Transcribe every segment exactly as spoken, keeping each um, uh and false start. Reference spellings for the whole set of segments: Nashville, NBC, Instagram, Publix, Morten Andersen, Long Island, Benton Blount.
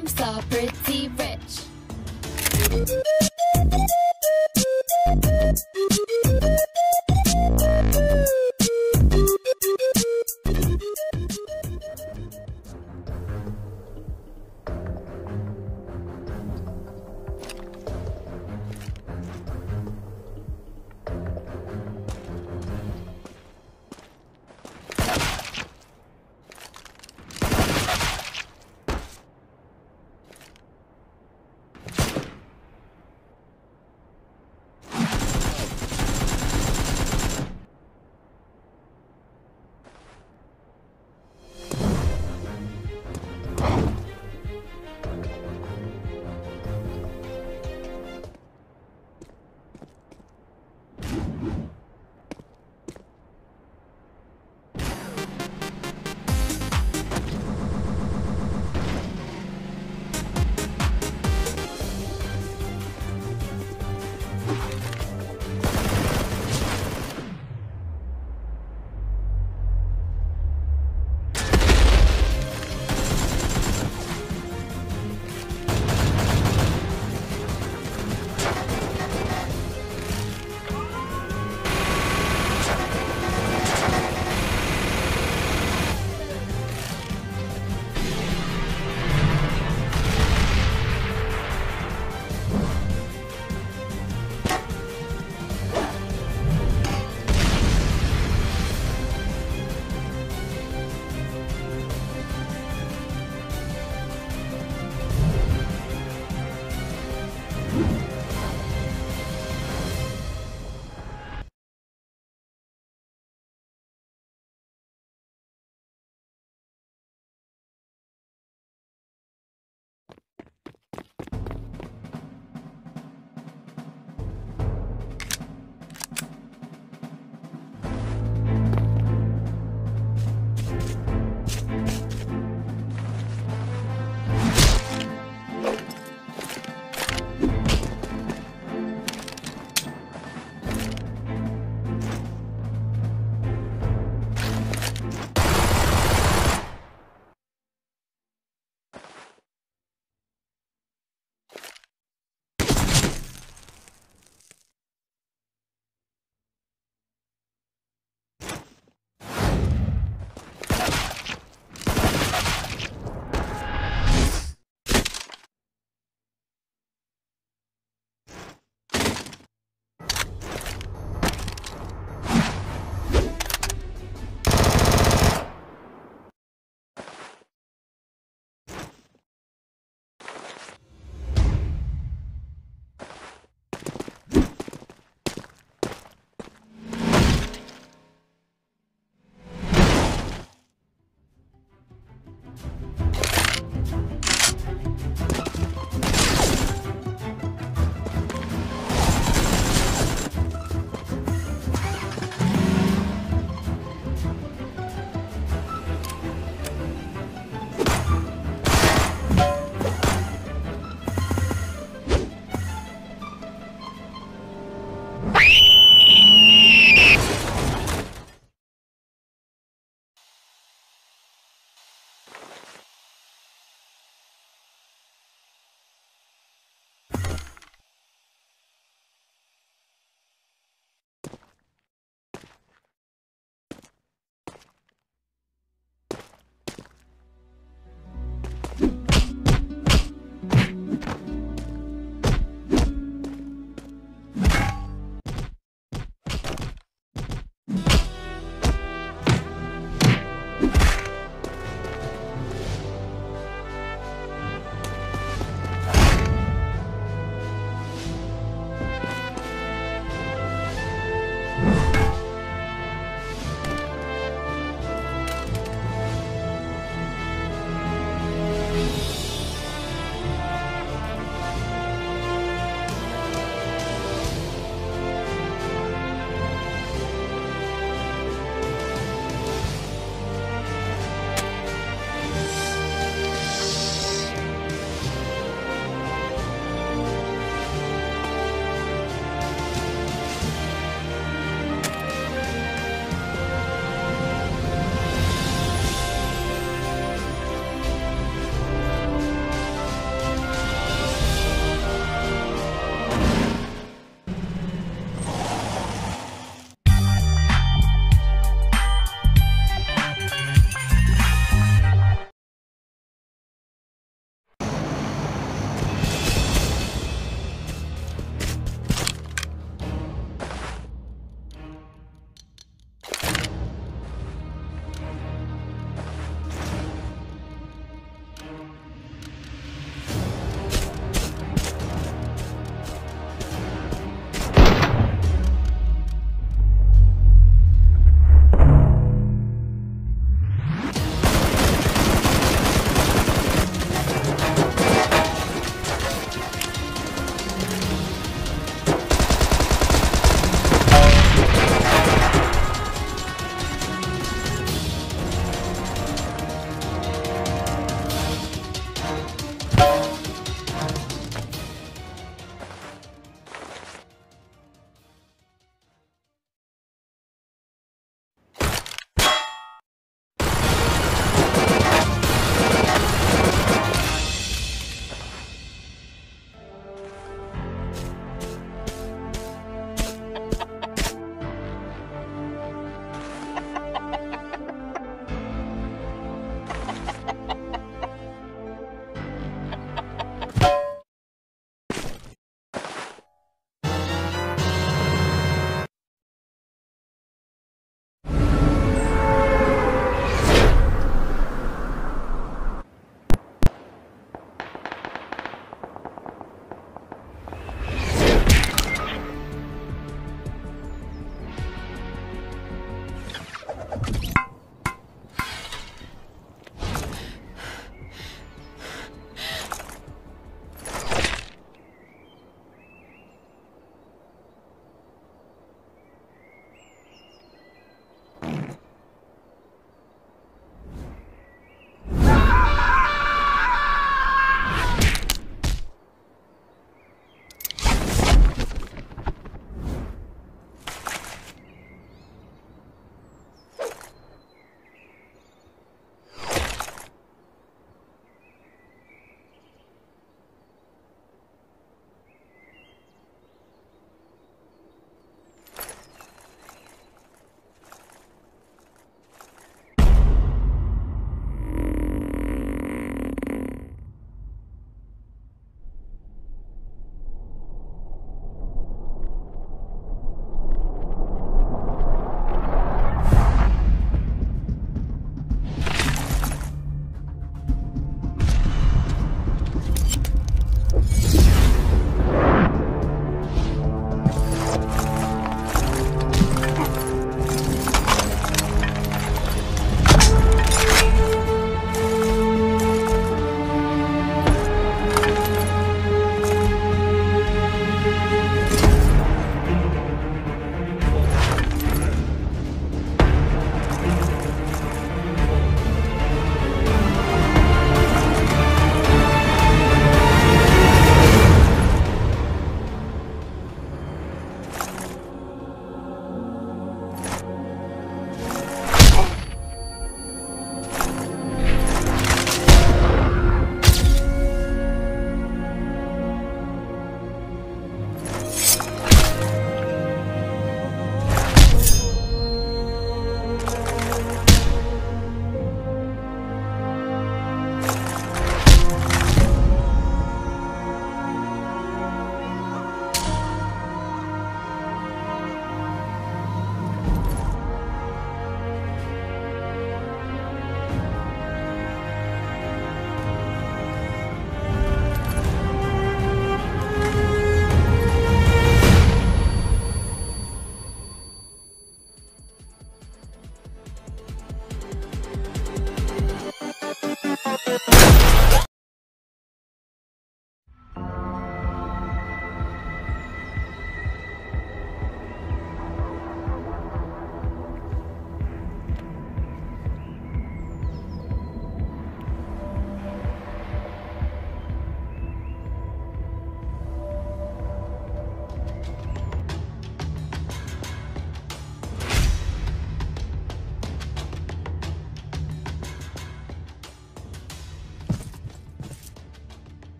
I'm so pretty rich.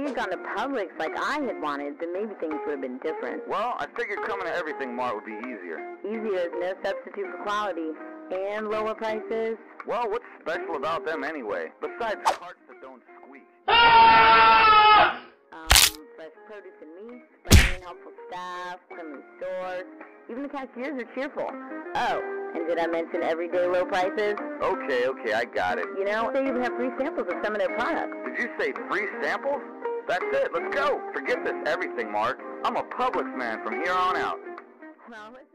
we had gone to Publix like I had wanted, then maybe things would have been different. Well, I figured coming to Everything Mart would be easier. Easier is no substitute for quality. And lower prices. Well, what's special about them anyway? Besides parts that don't squeak. Ah! Um, fresh produce and meat, friendly and helpful staff, friendly stores. Even the cashiers are cheerful. Oh. And did I mention everyday low prices? Okay, okay, I got it. You know, they even have free samples of some of their products. Did you say free samples? That's it, let's go. Forget this Everything Mart. I'm a Publix man from here on out. Well,